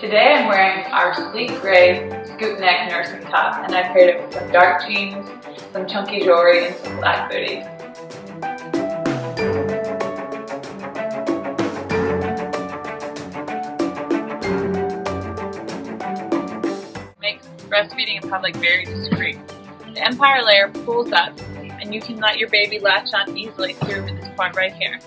Today I'm wearing our sleek gray scoop neck nursing top, and I paired it with some dark jeans, some chunky jewelry, and some black booties. Makes breastfeeding in public very discreet. The Empire layer pulls up, and you can let your baby latch on easily through this part right here.